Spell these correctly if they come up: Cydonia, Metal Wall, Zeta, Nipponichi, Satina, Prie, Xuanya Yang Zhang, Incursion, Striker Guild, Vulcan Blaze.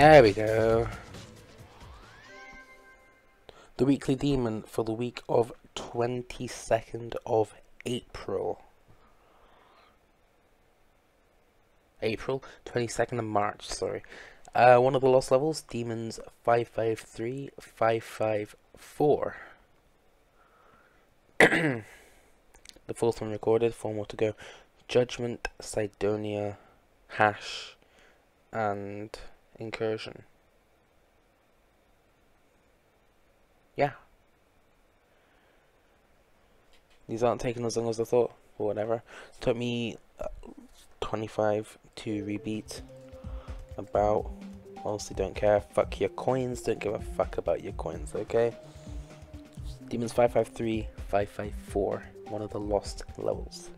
There we go. The weekly demon for the week of 22nd of April. April, 22nd of March, sorry. One of the lost levels, Demons 553, 554. The fourth one recorded, four more to go. Judgment, Cydonia, Hash, and Incursion. Yeah. These aren't taking as long as I thought, or whatever. Took me 25 to rebeat. About, honestly don't care, fuck your coins, don't give a fuck about your coins, okay? Demons 553, 554, one of the lost levels.